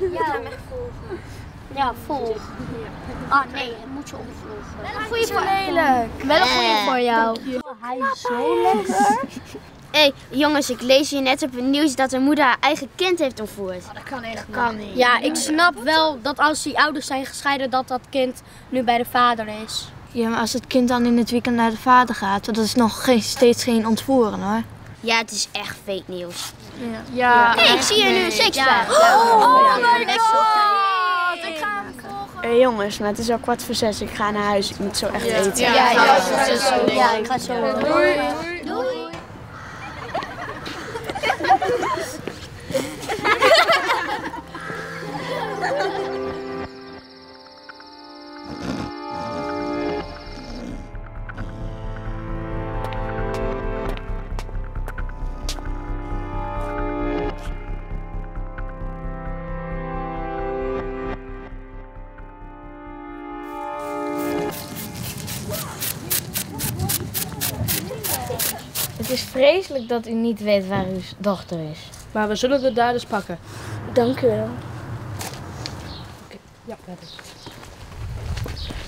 Ja, hem echt volgen. Ja, volg. Ah nee, dat moet je omvolgen. Wel een goeie voor lelijk. Wel een goeie voor jou. Hij is zo lekker. Hé, jongens, ik lees hier net op het nieuws dat een moeder haar eigen kind heeft ontvoerd. Oh, dat kan echt niet. Ja, ik snap wel dat als die ouders zijn gescheiden, dat dat kind nu bij de vader is. Ja, maar als het kind dan in het weekend naar de vader gaat, dat is nog steeds geen ontvoeren hoor. Ja, het is echt fake nieuws. Ja. Hé, ik zie hier nu een seksvraag. Oh my god! Ik ga hem volgen. Hé jongens, maar het is al 5:45, ik ga naar huis. Ik moet zo echt eten. Ja, ik ga zo. Doei. Het is vreselijk dat u niet weet waar uw dochter is. Maar we zullen de daders pakken. Dank u wel. Okay. Ja, dat is het.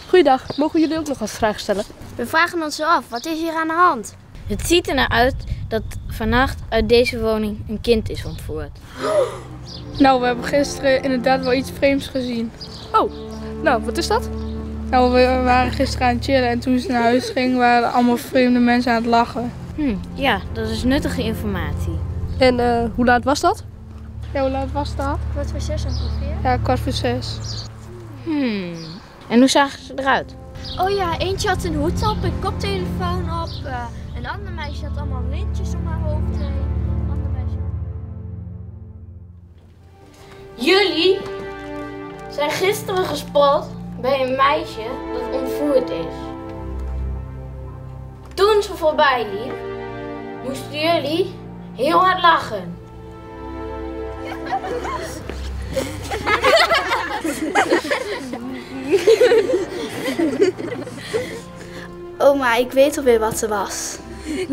Goeiedag, mogen jullie ook nog wat vragen stellen? We vragen ons af, wat is hier aan de hand? Het ziet er naar uit dat vannacht uit deze woning een kind is ontvoerd. Nou, we hebben gisteren inderdaad wel iets vreemds gezien. Oh, nou, wat is dat? Nou, we waren gisteren aan het chillen en toen ze naar huis gingen waren allemaal vreemde mensen aan het lachen. Ja, dat is nuttige informatie. En hoe laat was dat? Ja, hoe laat was dat? 5:45 ongeveer. Ja, 5:45. En hoe zagen ze eruit? Oh ja, eentje had een hoed op, een koptelefoon op. Een ander meisje had allemaal lintjes om haar hoofd heen. Een ander meisje... Jullie zijn gisteren gespot bij een meisje dat ontvoerd is. Toen ze voorbij liep, moesten jullie heel hard lachen. Oma, ik weet alweer wat ze was.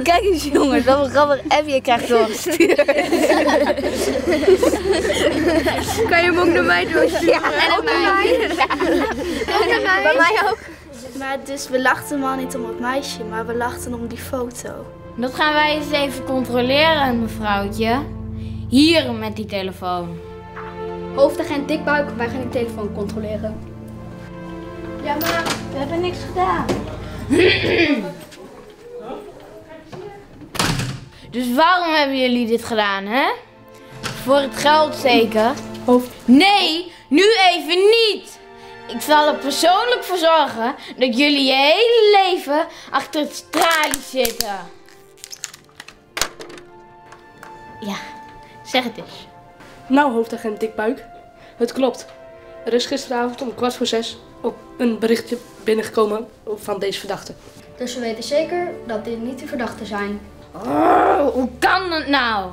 Kijk eens jongens, wat een grappig appje krijgt doorgestuurd. Kan je hem ook naar mij doorsturen? Ja, en ook naar mij. Bij mij ook. Maar dus we lachten maar niet om het meisje, maar we lachten om die foto. Dat gaan wij eens even controleren, mevrouwtje. Hier met die telefoon. Hoofdagent Dikbuik, wij gaan die telefoon controleren. Ja, maar we hebben niks gedaan. Dus waarom hebben jullie dit gedaan, hè? Voor het geld zeker? Nee, nu even niet! Ik zal er persoonlijk voor zorgen dat jullie je hele leven achter het straatje zitten. Ja, zeg het eens. Nou, hoofdagent Dikbuik, het klopt. Er is gisteravond om 5:15 ook een berichtje binnengekomen van deze verdachte. Dus we weten zeker dat dit niet de verdachten zijn. Oh, hoe kan het nou?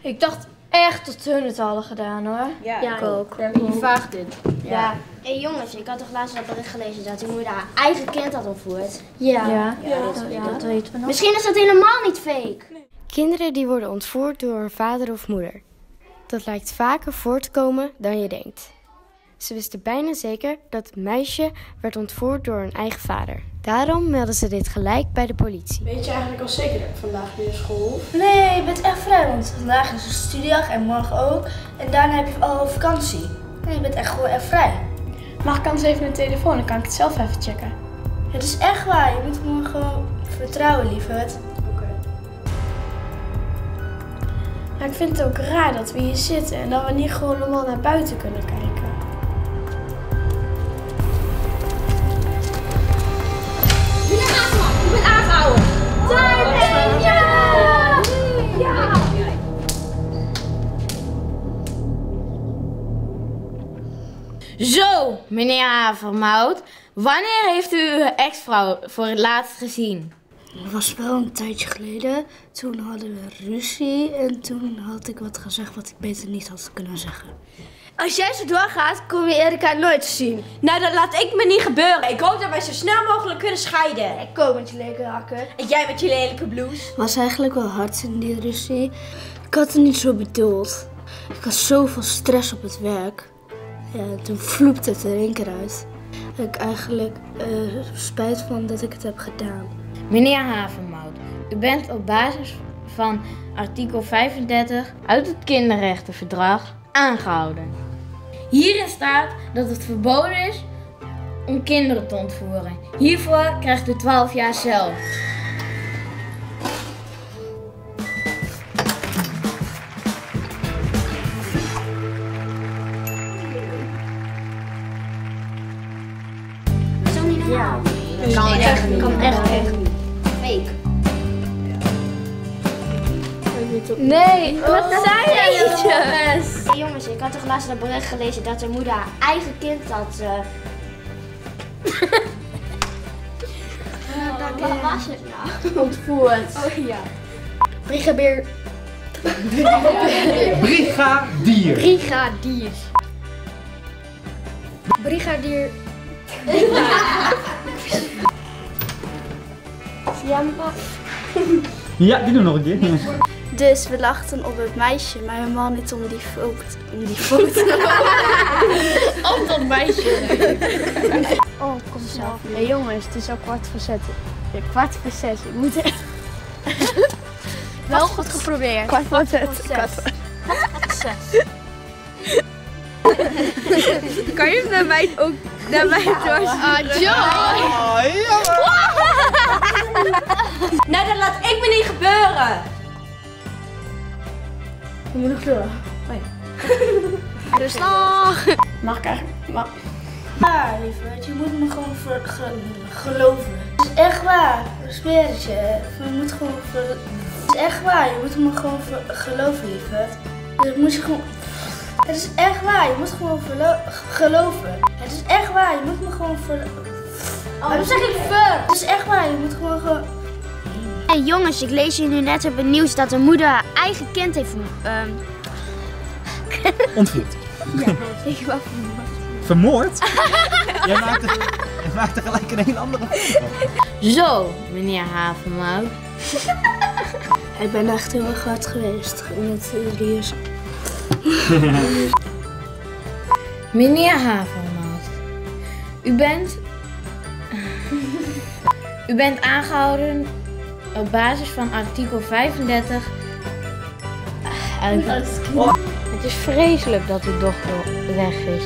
Ik dacht echt dat hun het hadden gedaan hoor. Ja, ik ook. Hoe vaag dit? Ja. Hé jongens, ik had toch laatst dat bericht gelezen dat die moeder haar eigen kind had ontvoerd? Ja, dat weten we nog. Misschien is dat helemaal niet fake. Nee. Kinderen die worden ontvoerd door hun vader of moeder. Dat lijkt vaker voor te komen dan je denkt. Ze wisten bijna zeker dat het meisje werd ontvoerd door hun eigen vader. Daarom melden ze dit gelijk bij de politie. Weet je eigenlijk al zeker dat ik vandaag weer school? Nee, je bent echt vrij, want vandaag is een studiedag en morgen ook. En daarna heb je al vakantie. Nee, je bent echt gewoon echt vrij. Mag ik anders even mijn telefoon? Dan kan ik het zelf even checken. Het is echt waar, je moet me gewoon vertrouwen, lieverd. Oké. Maar ik vind het ook raar dat we hier zitten en dat we niet gewoon normaal naar buiten kunnen kijken. Zo, meneer Havermout, wanneer heeft u uw ex-vrouw voor het laatst gezien? Dat was wel een tijdje geleden. Toen hadden we ruzie en toen had ik wat gezegd wat ik beter niet had kunnen zeggen. Als jij zo doorgaat, kom je Erica nooit te zien. Nou, dat laat ik me niet gebeuren. Ik hoop dat wij zo snel mogelijk kunnen scheiden. Ik kom met je lelijke hakken. En jij met je lelijke blouse. Was eigenlijk wel hard in die ruzie. Ik had het niet zo bedoeld. Ik had zoveel stress op het werk. En toen vloepte het er één keer uit. Ik heb eigenlijk spijt van dat ik het heb gedaan. Meneer Havermout, u bent op basis van artikel 35 uit het Kinderrechtenverdrag aangehouden. Hierin staat dat het verboden is om kinderen te ontvoeren. Hiervoor krijgt u 12 jaar cel. Ja, dat kan echt niet. Fake. Nee, wat zei je? Hey jongens, ik had toch laatst een bericht gelezen dat zijn moeder haar eigen kind had. Wat was het nou? Ontvoerd. Oh ja. Brigadier. Brigadier. Brigadier. Brigadier. Ja, die doen nog een keer. Dus we lachten op het meisje, maar helemaal niet om die foto. Om dat meisje. Oh, kom zelf. Nee jongens, het is al 4:45. Ja, 5:45. Ik moet echt. Wel goed geprobeerd. 5:45. Kan je naar mij ook doorsturen? Ah, Joy! Oh, jammer! Nou, dat laat ik me niet gebeuren! Je moet nog door. Oh, ja. Rustig! Mag ik eigenlijk? Mag. Ja, lieverd, je moet me gewoon geloven. Het is echt waar, respecteer het je. Je moet gewoon het is echt waar, je moet me gewoon geloven, lieverd. Dus moet je gewoon... Het is echt waar, je moet gewoon geloven. Het is echt waar, je moet me gewoon waarom zeg ik ver? Het is echt waar, je moet gewoon hey jongens, ik lees jullie net op het nieuws dat een moeder haar eigen kind heeft ontvoerd. Ja, ik wou vermoord. Vermoord? Jij maakt er gelijk een heel andere van. Zo, meneer Havermout. Ik ben echt heel erg hard geweest met Rius. Meneer Havermout, u bent aangehouden op basis van artikel 35. Het is vreselijk dat uw dochter weg is.